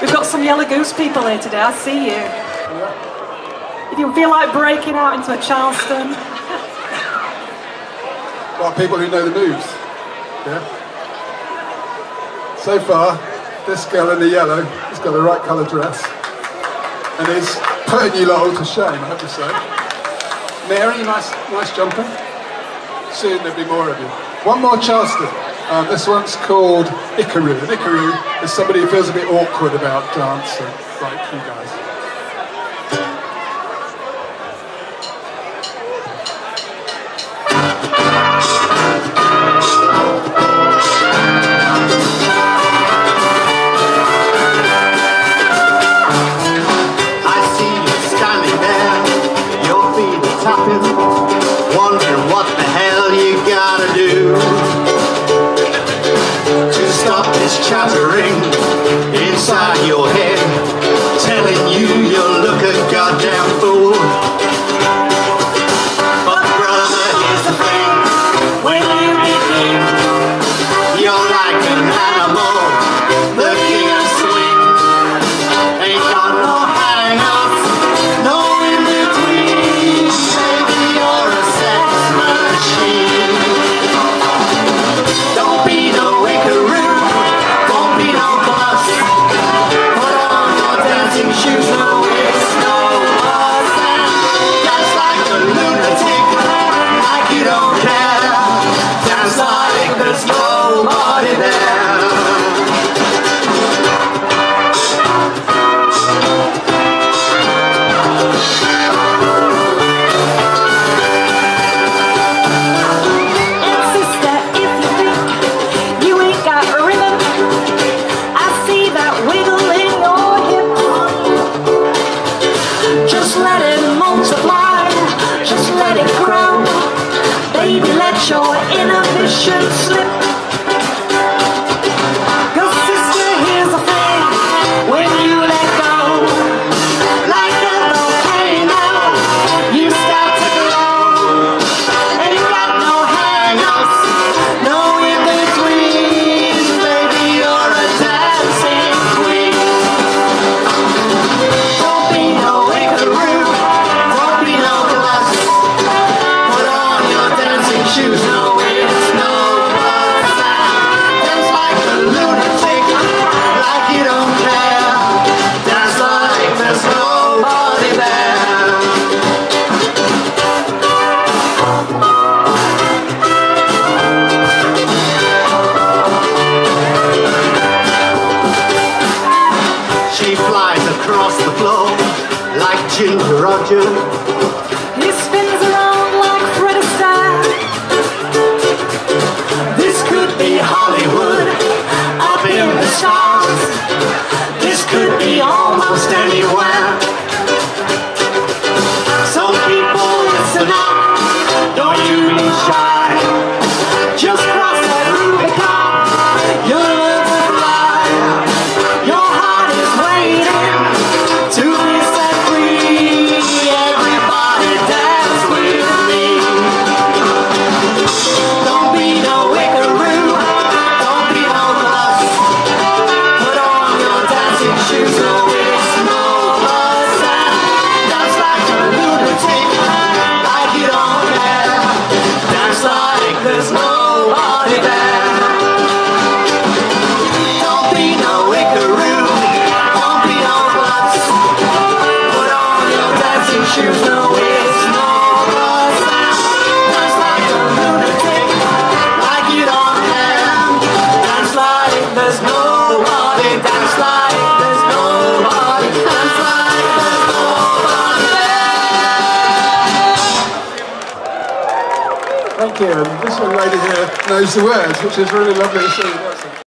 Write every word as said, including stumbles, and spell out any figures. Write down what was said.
We've got some Yellow Goose people here today, I see you. If you feel like breaking out into a Charleston. Well, people who know the moves. Yeah. So far, this girl in the yellow has got the right colour dress. And is putting you lot all to shame, I have to say. Mary, nice, nice jumping. Soon there'll be more of you. One more Charleston. Uh, this one's called Ickaroo. And Ickaroo is somebody who feels a bit awkward about dancing, like you guys. I see you standing there, your feet are tapping, wondering what the hell you gotta do chattering inside your head, telling you you'll look a goddamn fool. But brother, here's the thing, when you begin, you're like an animal looking at swing. Ain't got no hang-ups, no in between. Maybe you're a sex machine. Don't be no Ickaroo. Shoes no it's no us and dance like a lunatic, like you don't care. Dance like there's nobody there. And sister, if you think you ain't got a rhythm, I see that wiggling on your hip. Just let it multiply, just let it grow. Baby, let your inhibition slip. Your sister, here's a thing, when you let go, like a volcano, you start to glow. Ain't got no hang-ups, no in-between. Baby, you're a dancing queen. Don't be no Ickaroo, don't be no glass. Put on your dancing shoes, no it's no fuss. Dance like a lunatic, like you don't care. Dance like there's nobody there. She flies across the floor like Jim Rogers. He spins around like Fred Astaire. This could be Hollywood, up in the stars. This could be almost anywhere. So people listen up, don't you be shy. Just cross that Rubicon, you'll learn to fly. Your heart is waiting to be set free. Everybody dance with me. Don't be no Ickaroo, don't be no gloves. Put on your dancing shoes, no it's no fuss. And dance like a lunatic, like you don't care. Dance like there's nobody there. Don't be no Ickaroo, don't be no gloves. Put on your dancing shoes, no it's no fuss. And dance like a lunatic, like you don't care. Dance like there's nobody, dance like there's nobody, dance like there's nobody there. Thank you. And this young lady here knows the words, which is really lovely to see.